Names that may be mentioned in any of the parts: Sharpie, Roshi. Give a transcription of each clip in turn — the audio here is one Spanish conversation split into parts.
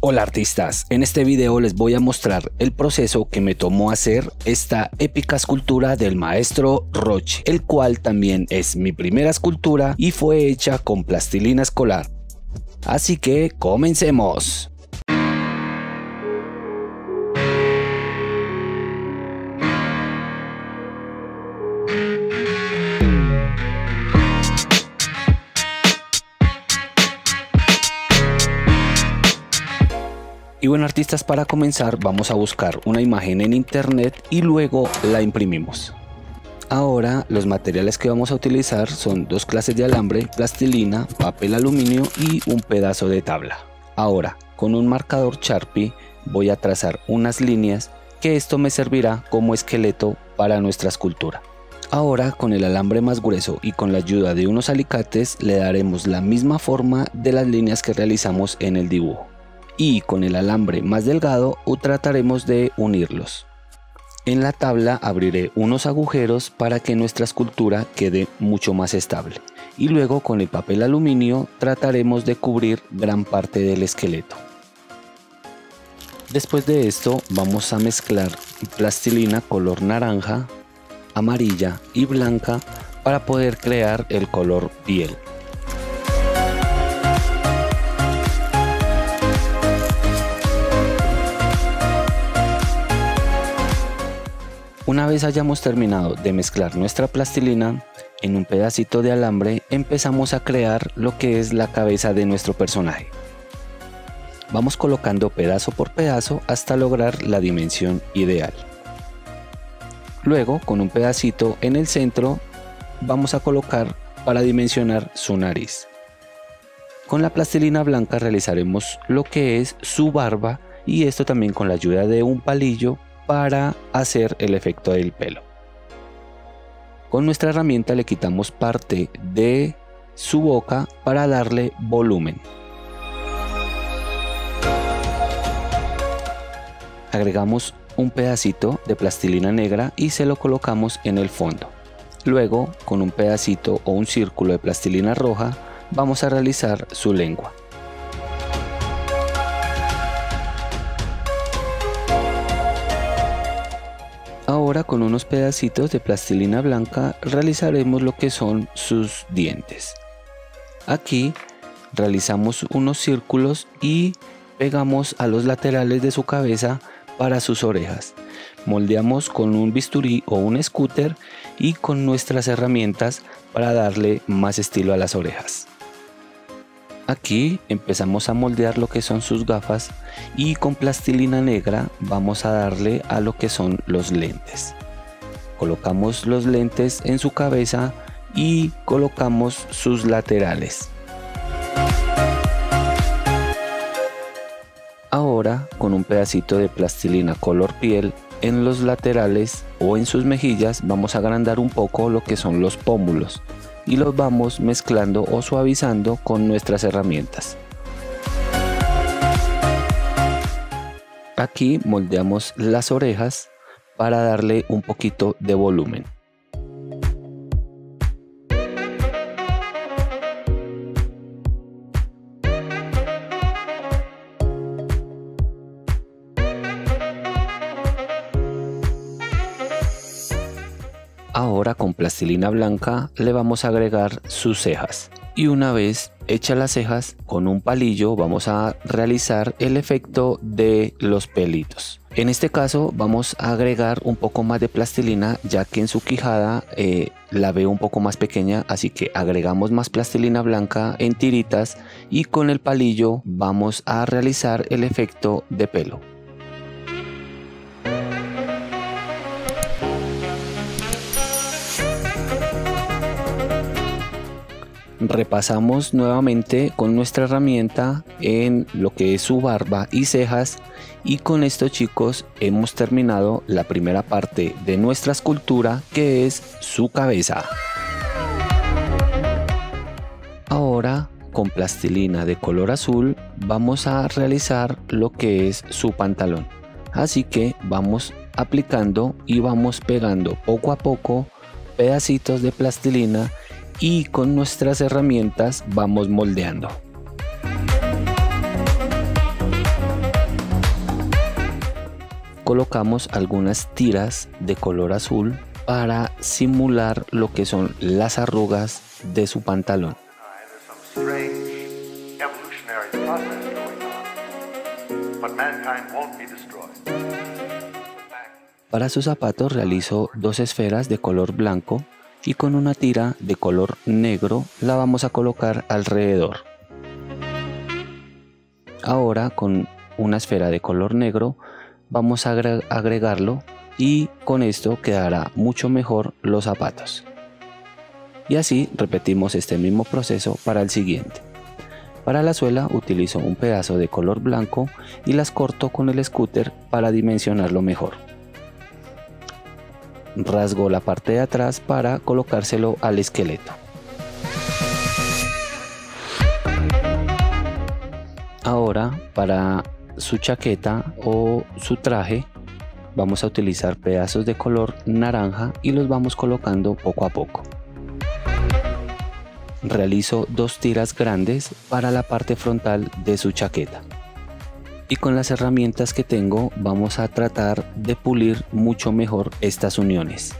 Hola artistas, en este video les voy a mostrar el proceso que me tomó hacer esta épica escultura del maestro Roshi, el cual también es mi primera escultura y fue hecha con plastilina escolar. Así que comencemos. Y bueno artistas, para comenzar vamos a buscar una imagen en internet y luego la imprimimos. Ahora los materiales que vamos a utilizar son dos clases de alambre, plastilina, papel aluminio y un pedazo de tabla. Ahora con un marcador Sharpie voy a trazar unas líneas, que esto me servirá como esqueleto para nuestra escultura. Ahora con el alambre más grueso y con la ayuda de unos alicates le daremos la misma forma de las líneas que realizamos en el dibujo. Y con el alambre más delgado trataremos de unirlos. En la tabla abriré unos agujeros para que nuestra escultura quede mucho más estable. Y luego con el papel aluminio trataremos de cubrir gran parte del esqueleto. Después de esto vamos a mezclar plastilina color naranja, amarilla y blanca para poder crear el color piel. Una vez hayamos terminado de mezclar nuestra plastilina, en un pedacito de alambre empezamos a crear lo que es la cabeza de nuestro personaje. Vamos colocando pedazo por pedazo hasta lograr la dimensión ideal. Luego, con un pedacito en el centro, vamos a colocar para dimensionar su nariz. Con la plastilina blanca realizaremos lo que es su barba, y esto también con la ayuda de un palillo para hacer el efecto del pelo. Con nuestra herramienta le quitamos parte de su boca para darle volumen. Agregamos un pedacito de plastilina negra y se lo colocamos en el fondo. Luego, con un pedacito o un círculo de plastilina roja, vamos a realizar su lengua. Ahora con unos pedacitos de plastilina blanca realizaremos lo que son sus dientes. Aquí realizamos unos círculos y pegamos a los laterales de su cabeza para sus orejas. Moldeamos con un bisturí o un scooter y con nuestras herramientas para darle más estilo a las orejas. Aquí empezamos a moldear lo que son sus gafas y con plastilina negra vamos a darle a lo que son los lentes. Colocamos los lentes en su cabeza y colocamos sus laterales. Ahora con un pedacito de plastilina color piel en los laterales o en sus mejillas vamos a agrandar un poco lo que son los pómulos. Y los vamos mezclando o suavizando con nuestras herramientas. Aquí moldeamos las orejas para darle un poquito de volumen. Ahora con plastilina blanca le vamos a agregar sus cejas. Y una vez hechas las cejas, con un palillo vamos a realizar el efecto de los pelitos. En este caso vamos a agregar un poco más de plastilina, ya que en su quijada la veo un poco más pequeña, así que agregamos más plastilina blanca en tiritas y con el palillo vamos a realizar el efecto de pelo. Repasamos nuevamente con nuestra herramienta en lo que es su barba y cejas, y con esto chicos hemos terminado la primera parte de nuestra escultura, que es su cabeza. Ahora con plastilina de color azul vamos a realizar lo que es su pantalón, así que vamos aplicando y vamos pegando poco a poco pedacitos de plastilina y con nuestras herramientas vamos moldeando. colocamos algunas tiras de color azul para simular lo que son las arrugas de su pantalón. Para sus zapatos realizo dos esferas de color blanco y con una tira de color negro la vamos a colocar alrededor. Ahora con una esfera de color negro vamos a agregarlo y con esto quedará mucho mejor los zapatos. Y así repetimos este mismo proceso para el siguiente. Para la suela utilizo un pedazo de color blanco y las corto con el scooter para dimensionarlo mejor. Rasgo la parte de atrás para colocárselo al esqueleto. Ahora para su chaqueta o su traje vamos a utilizar pedazos de color naranja y los vamos colocando poco a poco. Realizo dos tiras grandes para la parte frontal de su chaqueta. Y con las herramientas que tengo vamos a tratar de pulir mucho mejor estas uniones.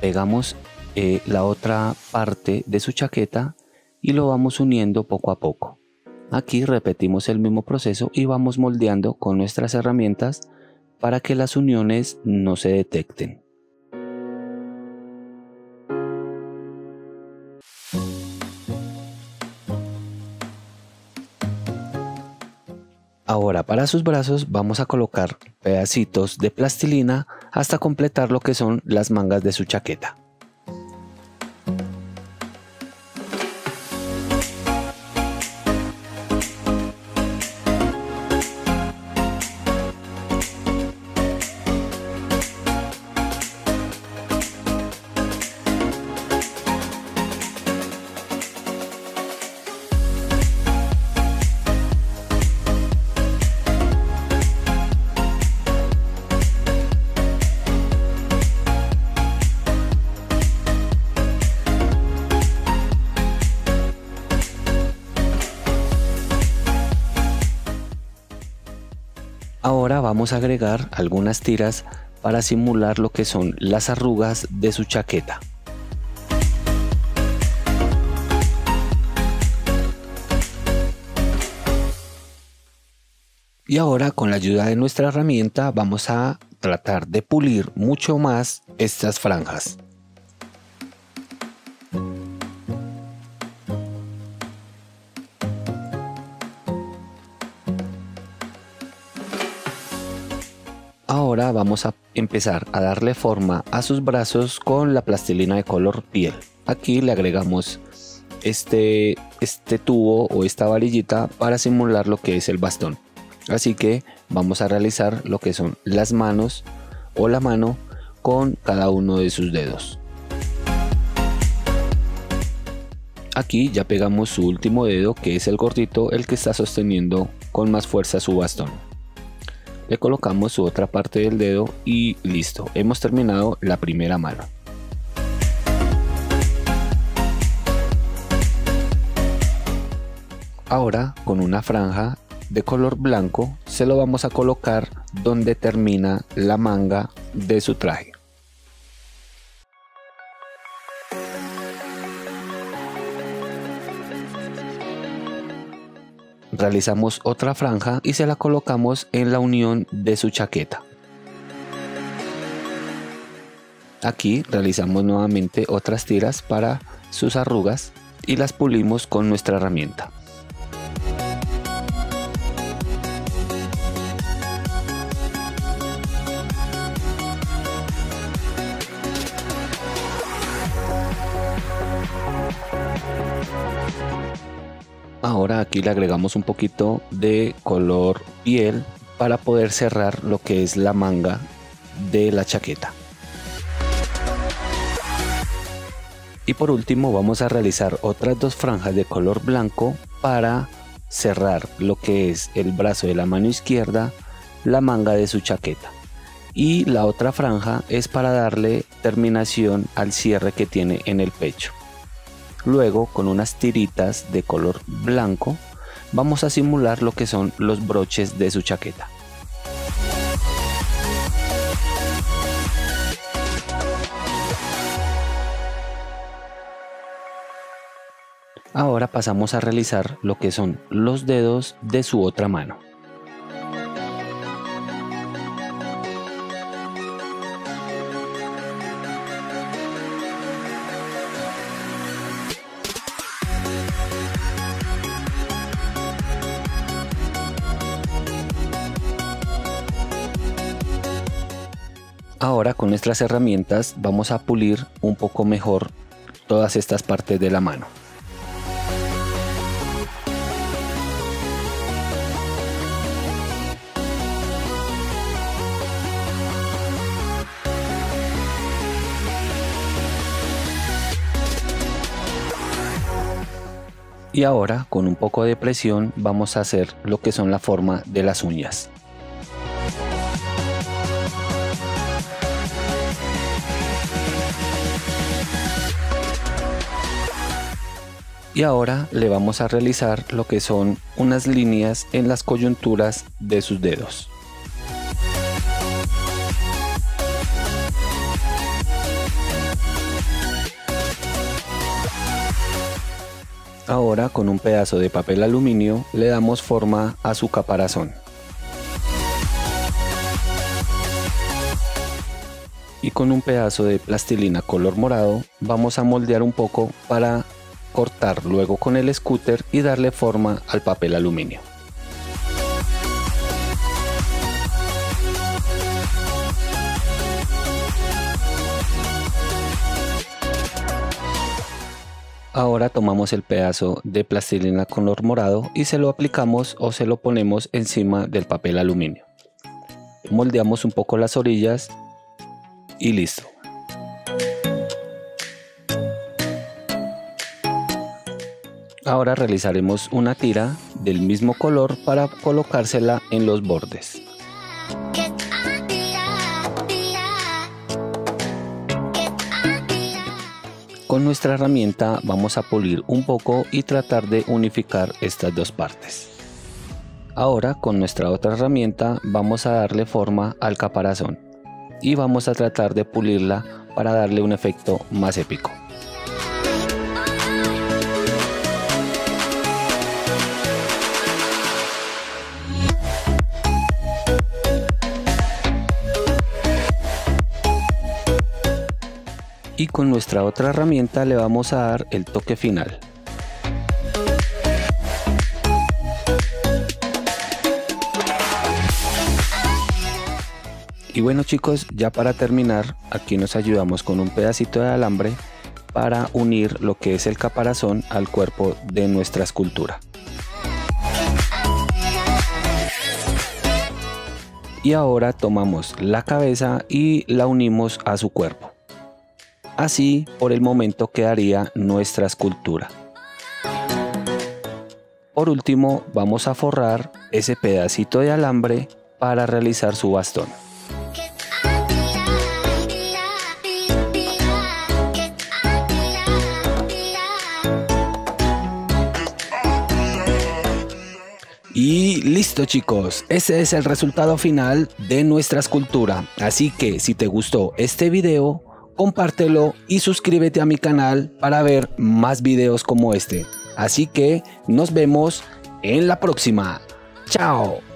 Pegamos la otra parte de su chaqueta y lo vamos uniendo poco a poco. Aquí repetimos el mismo proceso y vamos moldeando con nuestras herramientas para que las uniones no se detecten. Ahora para sus brazos vamos a colocar pedacitos de plastilina hasta completar lo que son las mangas de su chaqueta. Ahora vamos a agregar algunas tiras para simular lo que son las arrugas de su chaqueta. Y ahora con la ayuda de nuestra herramienta vamos a tratar de pulir mucho más estas franjas. Ahora vamos a empezar a darle forma a sus brazos con la plastilina de color piel. Aquí le agregamos este tubo o esta varillita para simular lo que es el bastón. Así que vamos a realizar lo que son las manos o la mano con cada uno de sus dedos. Aquí ya pegamos su último dedo, que es el gordito, el que está sosteniendo con más fuerza su bastón. Le colocamos su otra parte del dedo y listo, hemos terminado la primera mano. Ahora con una franja de color blanco se lo vamos a colocar donde termina la manga de su traje. Realizamos otra franja y se la colocamos en la unión de su chaqueta. Aquí realizamos nuevamente otras tiras para sus arrugas y las pulimos con nuestra herramienta. Ahora aquí le agregamos un poquito de color piel para poder cerrar lo que es la manga de la chaqueta. Y por último vamos a realizar otras dos franjas de color blanco para cerrar lo que es el brazo de la mano izquierda, la manga de su chaqueta. Y la otra franja es para darle terminación al cierre que tiene en el pecho. Luego con unas tiritas de color blanco vamos a simular lo que son los broches de su chaqueta. Ahora pasamos a realizar lo que son los dedos de su otra mano. Ahora con nuestras herramientas vamos a pulir un poco mejor todas estas partes de la mano. Y ahora con un poco de presión vamos a hacer lo que son la forma de las uñas. Y ahora le vamos a realizar lo que son unas líneas en las coyunturas de sus dedos. Ahora con un pedazo de papel aluminio le damos forma a su caparazón. Y con un pedazo de plastilina color morado vamos a moldear un poco para cortar luego con el scooter y darle forma al papel aluminio. Ahora tomamos el pedazo de plastilina color morado y se lo aplicamos o se lo ponemos encima del papel aluminio. Moldeamos un poco las orillas y listo. Ahora realizaremos una tira del mismo color para colocársela en los bordes. Con nuestra herramienta vamos a pulir un poco y tratar de unificar estas dos partes. Ahora con nuestra otra herramienta vamos a darle forma al caparazón y vamos a tratar de pulirla para darle un efecto más épico. Y con nuestra otra herramienta le vamos a dar el toque final. Y bueno chicos, ya para terminar, aquí nos ayudamos con un pedacito de alambre para unir lo que es el caparazón al cuerpo de nuestra escultura. Y ahora tomamos la cabeza y la unimos a su cuerpo. Así, por el momento, quedaría nuestra escultura. Por último, vamos a forrar ese pedacito de alambre para realizar su bastón. Y listo chicos, ese es el resultado final de nuestra escultura. Así que si te gustó este video, compártelo y suscríbete a mi canal para ver más videos como este. Así que nos vemos en la próxima. ¡Chao!